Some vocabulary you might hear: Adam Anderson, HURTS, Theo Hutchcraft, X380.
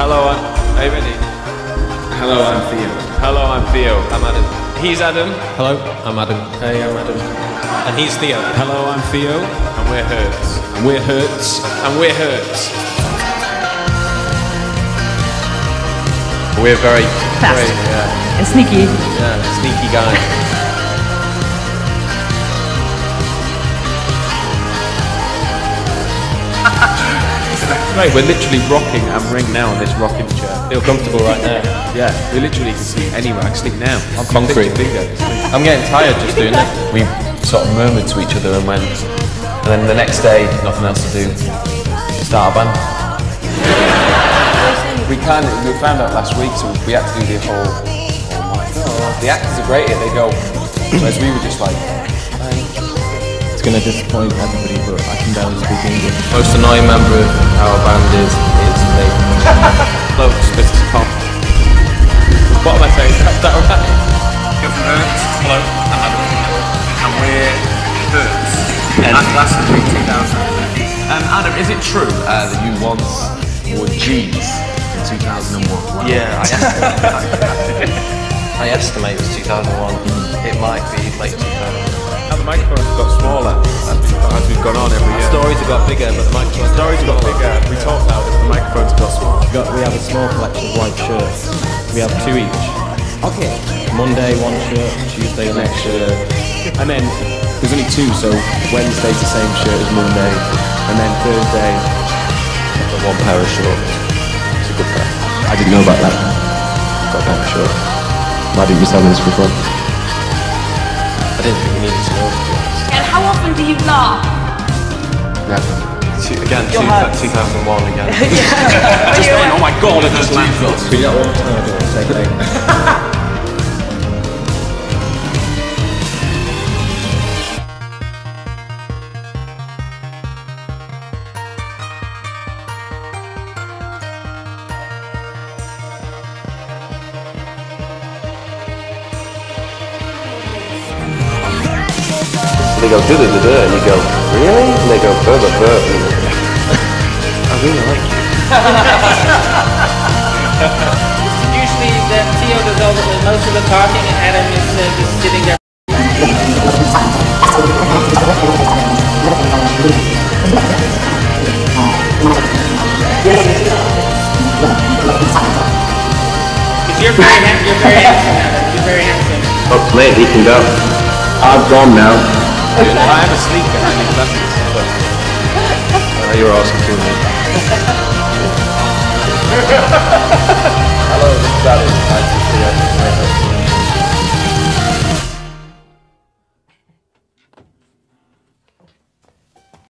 Hello, are you ready? Hello, I'm Theo. Hello, I'm Theo. I'm Adam. He's Adam. Hello, I'm Adam. Hey, I'm Adam. And he's Theo. Hello, I'm Theo. And we're HURTS. And we're HURTS. And we're HURTS. We're very fast. Yeah. And sneaky. Yeah, sneaky guy. Right, we're literally rocking and ring now on this rocking chair. Feel comfortable right now. Yeah, we literally can sleep anywhere. I can sleep now. On concrete. I'm getting tired just doing it. We sort of murmured to each other and went, and then the next day, nothing else to do. Start a band. We found out last week, so we had to do the whole. Oh my god! The actors are great here. They go, whereas we were just like. It's going to disappoint everybody, but I can barely speak English. Most annoying member of our band is me. Hello, this is Pop. What am I saying? Is that right? You're from HURTS. Hello, I'm Adam. And we're HURTS. And last week, 2000. Adam, is it true that you once wore jeans in 2001? Wow. Yeah, I estimate. I estimate it was 2001. It might be late 2000. Now the microphones have got smaller as we've gone on every year. The stories have got bigger, but the microphones... Stories got bigger, we talk louder, but the microphones have got smaller. We have a small collection of white shirts. We have two each. Okay. Monday, one shirt, Tuesday, the next shirt. And then, there's only two, so Wednesday's the same shirt as Monday. And then Thursday, I've got one pair of shorts. It's a good pair. I didn't know about that. I've got a pair of shorts. Why didn't you tell me this before? I didn't think we needed to know. And how often do you laugh? Never. Again, 2001 again. Just like, oh my god, I just laughed. We got one time doing the same thing. They go da da da da, and you go really? And they go blah blah blah. I really like you. Usually, Theo does all most of the talking, and Adam is just sitting there. You're very handsome. You're very handsome. Oh, mate, he can go. I've gone now. I am a sleeper, I think that's it. You're awesome too, mate.